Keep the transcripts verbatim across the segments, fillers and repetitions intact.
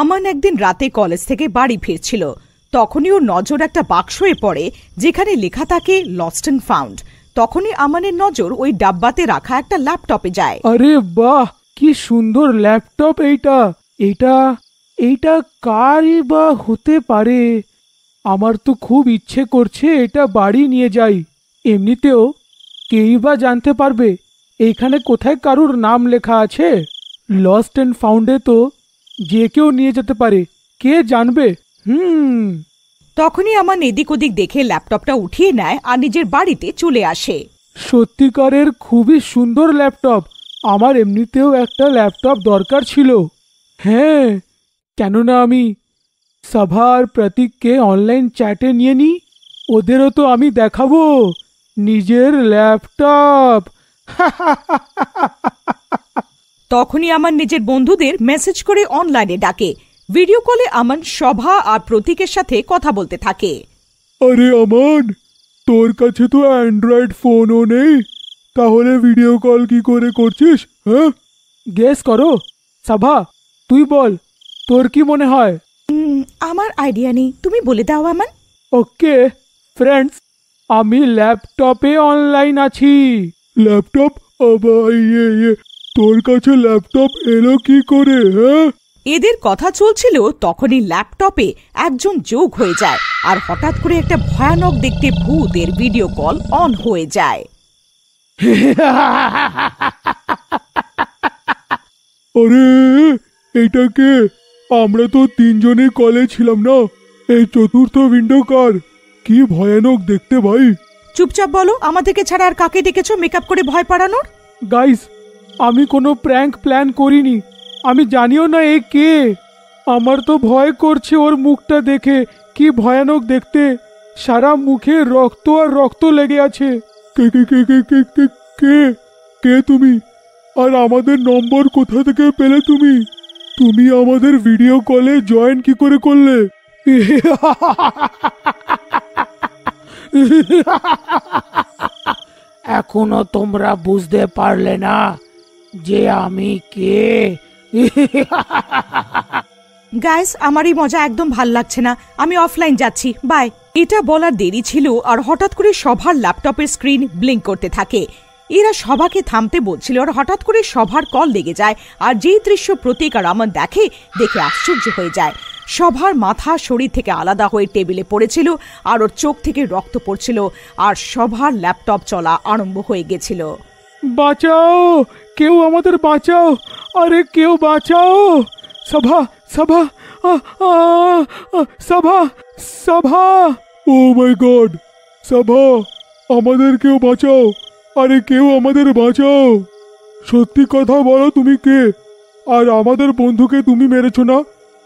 আমান একদিন রাতে কলেজ থেকে বাড়ি ফিরছিল। তখনই ওর নজর একটা বাক্সে পড়ে যেখানে লেখা থাকে লস্ট এন্ড ফাউন্ড। তখনই আমানের নজর ওই ডাব্বাতে রাখা একটা ল্যাপটপে যায়। আরে বাহ, কি সুন্দর ল্যাপটপ! এইটা এইটা এইটা কারই বা হতে পারে? আমার তো খুব ইচ্ছে করছে এটা বাড়ি নিয়ে যাই। এমনিতেও কেই বা জানতে পারবে এইখানে কোথায় কারুর নাম লেখা আছে? লস্ট এন্ড ফাউন্ডে তো যে কেউ নিয়ে যেতে পারে, কে জানবে? হুম তখনই আমার এদিক ওদিক দেখে ল্যাপটপটা উঠিয়ে নেয় আর নিজের বাড়িতে চলে আসে। সত্যিকারের খুবই সুন্দর ল্যাপটপ। আমার এমনিতেও একটা ল্যাপটপ দরকার ছিল। হ্যাঁ, কেননা আমি সভা আর প্রতীককে অনলাইন চ্যাটে নিয়ে নিই, ওদেরও তো আমি দেখাবো নিজের ল্যাপটপ। তখনই আমার নিজের বন্ধুদের মেসেজ করে অনলাইনে ডাকে। ভিডিও কলে আমান সভা আর প্রতীকের সাথে কথা বলতে থাকে। আরে আমান, তোর কাছে তো অ্যান্ড্রয়েড ফোনও নেই, তাহলে ভিডিও কল কি করে করছিস? হ্যাঁ, গেস করো। সভা, তুই বল, তোর কি মনে হয়? আমার আইডিয়া নেই, তুমি বলে দাও আমান। ওকে ফ্রেন্ডস, আমি ল্যাপটপে অনলাইন আছি। ল্যাপটপ? আবার তোর কাছে ল্যাপটপ এলো কি করে? হ্যাঁ, এদের কথা চলছিল তখনই ল্যাপটপে একজন যোগ হয়ে যায় আর হঠাৎ করে একটা ভয়ানক দেখতে ভূতের ভিডিও কল অন হয়ে যায়। আরে এটা কে? আমরা তো তিনজনে কলে ছিলাম না, এই চতুর্থ উইন্ডো কার? কি ভয়ানক দেখতে! ভাই চুপচাপ বলো, আমাদেরকে ছাড়া আর কাকে ডেকেছো মেকআপ করে ভয় পাড়ানোর? গাইস, আমি কোনো প্র্যাঙ্ক প্ল্যান করিনি, আমি জানিও না এ কে। আমার তো ভয় করছে ওর মুখটা দেখে, কি ভয়ানক দেখতে! সারা মুখে রক্ত আর রক্ত লেগে আছে। কে কে কে কে কে কে কে তুমি? আর আমাদের নম্বর কোথা থেকে পেলে তুমি? তুমি আমাদের ভিডিও কলে জয়েন কি করে করলে? এখনো তোমরা বুঝতে পারলে না যে আমি কে? গাইস, আমার এই মজা একদম ভাল লাগছে না, আমি অফলাইন যাচ্ছি, বাই। এটা বলার দেরি ছিল আর হঠাৎ করে সবার ল্যাপটপের স্ক্রিন ব্লিঙ্ক করতে থাকে। এরা সভাকে থামতে বলছিল আর হঠাৎ করে সভার কল লেগে যায় আর যেই দৃশ্য প্রতীক আর আমার দেখে দেখে আশ্চর্য হয়ে যায়। সভার মাথা শরীর থেকে আলাদা হয়ে টেবিলে পড়েছিল আর ওর চোখ থেকে রক্ত পড়ছিল আর সভার ল্যাপটপ চলা আরম্ভ হয়ে গেছিল। বাঁচাও, কেউ আমাদের বাঁচাও! আরে কেউ বাঁচাও! সভা সভা সভা সভা! Oh my God! সভা, আমাদের কেউ বাঁচাও! আরে কেউ আমাদের বাঁচাও! সত্যি কথা বলো, তুমি কে? আর আমাদের বন্ধুকে তুমি মেরেছো না?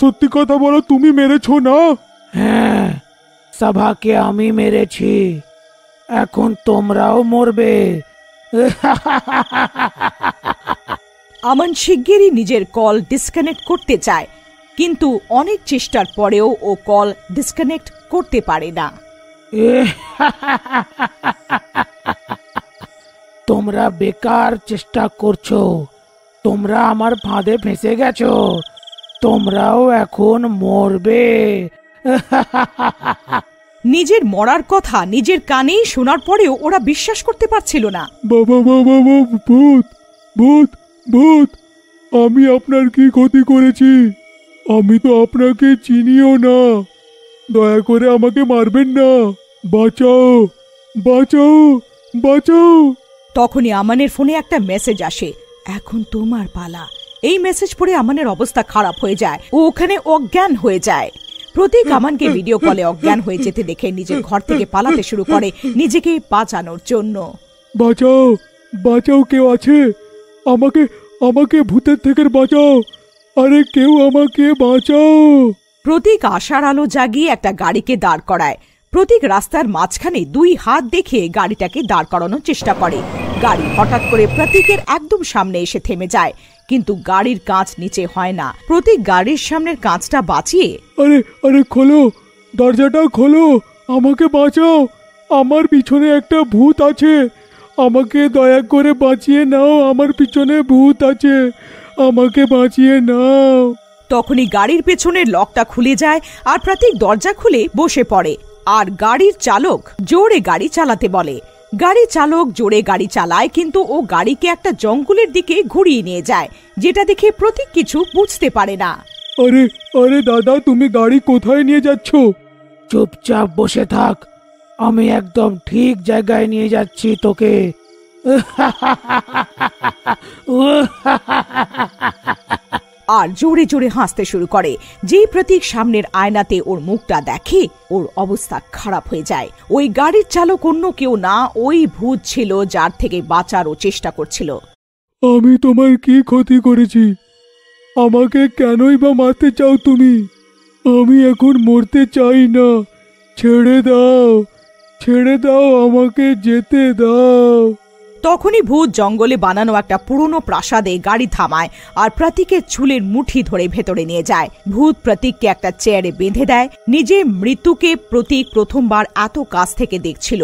সত্যি কথা বলো, তুমি মেরেছো না? হ্যাঁ, সভাকে আমি মেরেছি, এখন তোমরাও মরবে। আমান শিগগিরই নিজের কল ডিসকানেক্ট করতে চায়, কিন্তু অনেক চেষ্টার পরেও ও কল ডিসকানেক্ট করতে পারে না। তোমরা বেকার চেষ্টা করছো, তোমরা আমার ফাঁদে ফেঁসে গেছো, তোমরাও এখন মরবে। নিজের মরার কথা নিজের কানেই শোনার পরেও ওরা বিশ্বাস করতে পারছিল না। বাবা বাবা, ভূত ভূত ভূত! আমি আপনার কি ক্ষতি করেছি? আমি তো আপনাকে চিনিও না, দয়া করে আমাকে মারবেন না। বাঁচাও বাঁচাও বাঁচাও! তখনই আমানের ফোনে একটা মেসেজ আসে, এখন তোমার পালা। এই মেসেজ পড়ে আমানের অবস্থা খারাপ হয়ে যায়, ও ওখানে অজ্ঞান হয়ে যায়। প্রতীক আমানকে ভিডিও কলে অজ্ঞান হয়ে যেতে দেখে নিজের ঘর থেকে পালাতে শুরু করে নিজেকে বাঁচানোর জন্য। বাঁচাও বাঁচাও, কেউ আছে? আমাকে আমাকে ভূতের থেকে বাঁচাও! আরে কেউ আমাকে বাঁচাও! প্রতীক আশার আলো জাগিয়ে একটা গাড়িকে দাঁড় করায়। প্রতীক রাস্তার মাঝখানে দুই হাত দেখে গাড়িটাকে দাঁড় করানোর চেষ্টা করে। গাড়ি হঠাৎ করে প্রতীকের একদম সামনে এসে থেমে যায়, কিন্তু গাড়ির কাঁচ নিচে হয় না। প্রতীক গাড়ির সামনের কাঁচটা বাঁচিয়ে, আরে আরে খোলো, দরজাটা খোলো, আমাকে বাঁচাও, আমার পিছনে একটা ভূত আছে, আমাকে দয়া করে বাঁচিয়ে নাও, আমার পিছনে ভূত আছে, আমাকে বাঁচিয়ে নাও। তখনই গাড়ির পেছনের লকটা খুলে যায় আর প্রতীক দরজা খুলে বসে পড়ে আর গাড়ির চালক জোরে গাড়ি চালাতে বলে। গাড়ি চালক জোরে গাড়ি চালায় কিন্তু ও গাড়িকে একটা জঙ্গলের দিকে ঘুরিয়ে নিয়ে যায় যেটা দেখে প্রতীক কিছু বুঝতে পারে না। আরে আরে দাদা, তুমি গাড়ি কোথায় নিয়ে যাচ্ছ? চুপচাপ বসে থাক, আমি একদম ঠিক জায়গায় নিয়ে যাচ্ছি তোকে। আর জোরে জোরে হাসতে শুরু করে। যেই প্রতীক সামনের আয়নাতে ওর মুখটা দেখে ওর অবস্থা খারাপ হয়ে যায়। ওই গাড়ির চালক অন্য কেউ না, ওই ভূত ছিল যার থেকে বাঁচার ও চেষ্টা করছিল। আমি তোমার কি ক্ষতি করেছি? আমাকে কেনই বা মারতে চাও তুমি? আমি এখন মরতে চাই না, ছেড়ে দাও, ছেড়ে দাও, আমাকে যেতে দাও। তখনই ভূত জঙ্গলে বানানো একটা পুরনো প্রাসাদে গাড়ি থামায় আর প্রতীকের চুলের মুঠি ধরে ভেতরে নিয়ে যায়। ভূত প্রতীককে একটা চেয়ারে বেঁধে দেয়। নিজে মৃত্যুকে প্রতীক প্রথমবার এত কাছ থেকে দেখছিল।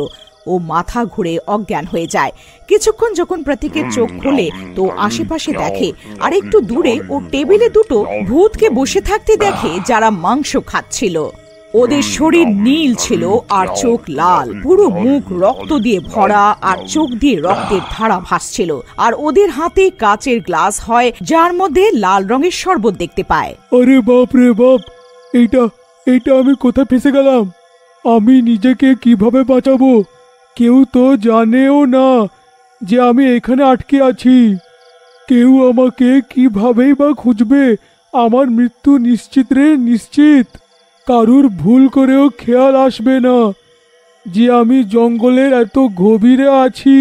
ও মাথা ঘুরে অজ্ঞান হয়ে যায়। কিছুক্ষণ যখন প্রতীকের চোখ খোলে তো আশেপাশে দেখে আর একটু দূরে ও টেবিলে দুটো ভূতকে বসে থাকতে দেখে যারা মাংস খাচ্ছিল। ওদের শরীর নীল ছিল আর চোখ লাল, পুরো মুখ রক্ত দিয়ে ভরা আর চোখ দিয়ে রক্তের ধারা ভাসছিল। আর ওদের হাতে কাচের গ্লাস হয় যার মধ্যে লাল রঙের শরবত দেখতে পায়। আরে বাপ রে বাপ, এইটা এইটা আমি কোথায় ফেসে গেলাম? আমি নিজেকে কিভাবে বাঁচাবো? কেউ তো জানেও না যে আমি এখানে আটকে আছি। কেউ আমাকে কিভাবেই বা খুঁজবে? আমার মৃত্যু নিশ্চিত রে নিশ্চিত। কারুর ভুল করেও খেয়াল আসবে না যে আমি জঙ্গলের এত গভীরে আছি।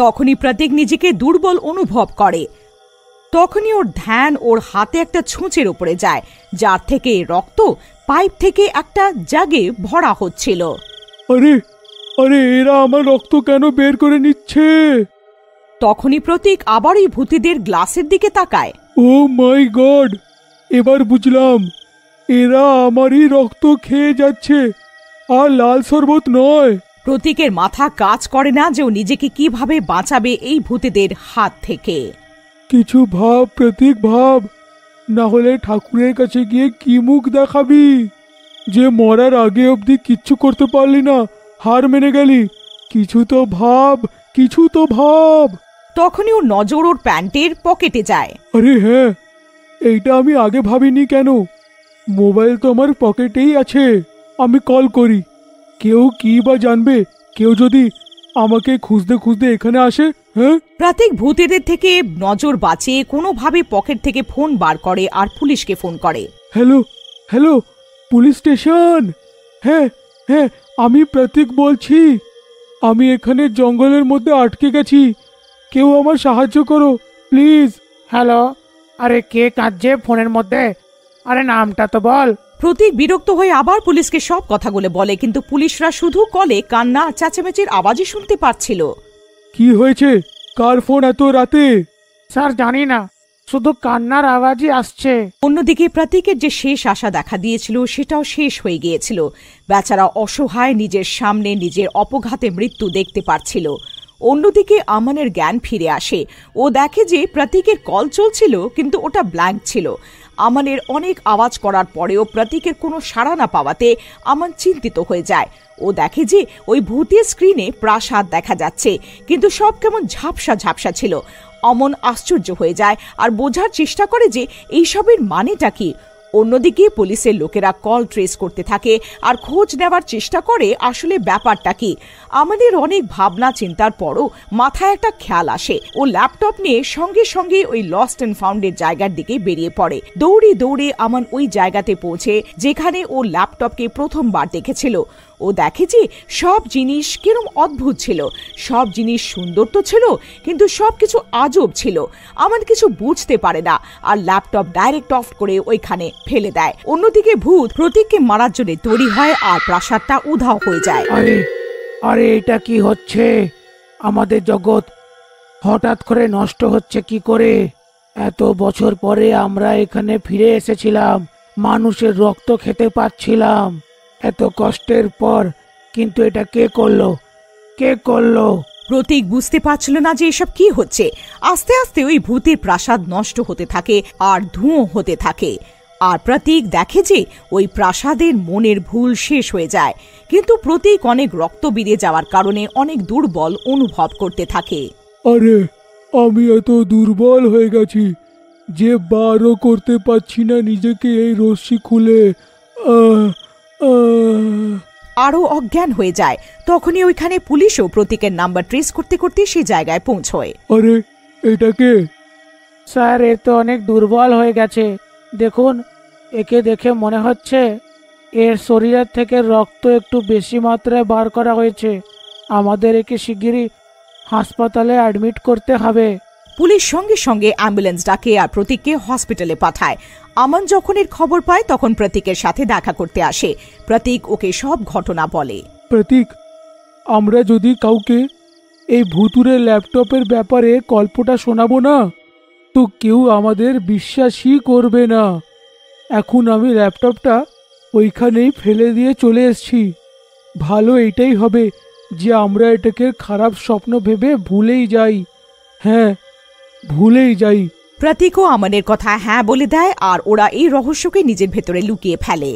তখনই প্রতীক নিজেকে দুর্বল অনুভব করে। তখনই ওর ধ্যান ওর হাতে একটা ছুঁচের উপরে যায় যার থেকে রক্ত পাইপ থেকে একটা জাগে ভরা হচ্ছিল। আরে আরে, এরা আমার রক্ত কেন বের করে নিচ্ছে? তখনই প্রতীক আবার এই ভূতিদের গ্লাসের দিকে তাকায়। ও মাই গড, এবার বুঝলাম এরা আমারই রক্ত খেয়ে যাচ্ছে, আর লাল শরবত নয়। প্রতীকের মাথা কাজ করে না যে ও নিজেকে কিভাবে বাঁচাবে এই ভূতেদের হাত থেকে। কিছু ভাব প্রতীক, ভাব, না হলে ঠাকুরের কাছে গিয়ে কি মুখ দেখাবি যে মরার আগে অবধি কিচ্ছু করতে পারলি না, হার মেনে গেলি? কিছু তো ভাব, কিছু তো ভাব। তখনই ও নজর ওর প্যান্টের পকেটে যায়। আরে হ্যাঁ, এইটা আমি আগে ভাবিনি কেন। মোবাইল তো আমার পকেটেই আছে, আমি কল করি। কেউ কি বা জানবে? কেউ যদি আমাকে খুঁজতে খুঁজতে এখানে আসে? হ্যাঁ, প্রতীক ভূতেদের থেকে নজর বাঁচিয়ে কোনোভাবে পকেট থেকে ফোন বার করে আর পুলিশকে ফোন করে। Hello hello, police station? হ্যাঁ হ্যাঁ, আমি প্রতীক বলছি। আমি এখানে জঙ্গলের মধ্যে আটকে গেছি, কেউ আমার সাহায্য করো প্লিজ। হ্যালো, আরে কে কাঁদছে ফোনের মধ্যে? আরে নামটা তো বল। প্রতীক বিরক্ত হয়ে আবার পুলিশকে সব কথাগুলো বলে কিন্তু পুলিশরা শুধু কলে কান্না আর চেঁচামেচির আওয়াজই শুনতে পাচ্ছিল। কি হয়েছে? কার ফোন এত রাতে? স্যার জানি না, শুধু কান্নার আওয়াজই আসছে। অন্যদিকে প্রতীকের যে শেষ আশা দেখা দিয়েছিল সেটাও শেষ হয়ে গিয়েছিল। বেচারা অসহায়, নিজের সামনে নিজের অপঘাতে মৃত্যু দেখতে পাচ্ছিল। অন্যদিকে আমানের জ্ঞান ফিরে আসে। ও দেখে যে প্রতীকের কল চলছিল কিন্তু ওটা ব্ল্যাঙ্ক ছিল। আমানের অনেক আওয়াজ করার পরেও প্রতীকের কোনো সাড়া না পাওয়াতে আমান চিন্তিত হয়ে যায়। ও দেখে যে ওই ভূতের স্ক্রিনে প্রাসাদ দেখা যাচ্ছে কিন্তু সব কেমন ঝাপসা ঝাপসা ছিল। অমন আশ্চর্য হয়ে যায় আর বোঝার চেষ্টা করে যে এইসবের মানেটা কি। অন্যদিকে পুলিশের লোকেরা কল ট্রেস করতে থাকে আর খোঁজ নেওয়ার চেষ্টা করে আসলে ব্যাপারটা কি। আমাদের অনেক ভাবনা চিন্তার পরও মাথায় একটা খেয়াল আসে। ও ল্যাপটপ নিয়ে সঙ্গে সঙ্গে ওই লস্ট অ্যান্ড ফাউন্ডের জায়গার দিকে বেরিয়ে পড়ে। দৌড়ে দৌড়ে আমান ওই জায়গাতে পৌঁছে যেখানে ও ল্যাপটপকে প্রথমবার দেখেছিল। ও দেখে যে সব জিনিস কিরম অদ্ভুত ছিল। সব জিনিস সুন্দর তো ছিল কিন্তু সব কিছু আজব ছিল। আমান কিছু বুঝতে পারে না আর ল্যাপটপ ডাইরেক্ট অফ করে ওইখানে ফেলে দেয়। অন্যদিকে ভূত প্রতীককে মারার জন্য তৈরি হয় আর প্রাসাদটা উধাও হয়ে যায়। আরে আরে, এটা কি হচ্ছে? আমাদের জগৎ হঠাৎ করে নষ্ট হচ্ছে কি করে? এত বছর পরে আমরা এখানে ফিরে এসেছিলাম, মানুষের রক্ত খেতে পাচ্ছিলাম এত কষ্টের পর, কিন্তু এটা কে করলো? কে করলো? প্রতীক বুঝতে পারছিল না যে এসব কি হচ্ছে। আস্তে আস্তে ওই ভূতের প্রাসাদ নষ্ট হতে থাকে আর ধুঁয়ো হতে থাকে, আর প্রতীক দেখে যে ওই প্রাসাদের মনের ভুল শেষ হয়ে যায়, কিন্তু প্রতীক অনেক রক্ত বেরিয়ে যাওয়ার কারণে অনেক দুর্বল অনুভব করতে থাকে। আরে আমি এত দুর্বল হয়ে গেছি যে বারও করতে পারছি না নিজেকে এই রশ্মি খুলে। আরও অজ্ঞান হয়ে যায়। তখনই ওইখানে পুলিশও প্রতীকের নাম্বার ট্রেস করতে করতে সেই জায়গায় পৌঁছয়। আরে এটা কে? স্যার এ তো অনেক দুর্বল হয়ে গেছে, দেখুন একে দেখে মনে হচ্ছে এর শরীরের থেকে রক্ত একটু বেশি মাত্রায় বার করা হয়েছে, আমাদের একে শিগগিরই হাসপাতালে অ্যাডমিট করতে হবে। পুলিশ সঙ্গে সঙ্গে অ্যাম্বুলেন্স ডাকে আর প্রতীককে হসপিটালে পাঠায়। আমান যখন এর খবর পায় তখন প্রতীকের সাথে দেখা করতে আসে। প্রতীক ওকে সব ঘটনা বলে। প্রতীক, আমরা যদি কাউকে এই ভুতুরে ল্যাপটপের ব্যাপারে গল্পটা শোনাবো না তো কেউ আমাদের বিশ্বাসই করবে না। এখন আমি ল্যাপটপটা ওইখানেই ফেলে দিয়ে চলে এসেছি, ভালো এটাই হবে যে আমরা এটাকে খারাপ স্বপ্ন ভেবে ভুলেই যাই। হ্যাঁ ভুলেই যাই। প্রতীকও আমাদের কথা হ্যাঁ বলে দেয় আর ওরা এই রহস্যকে নিজের ভেতরে লুকিয়ে ফেলে।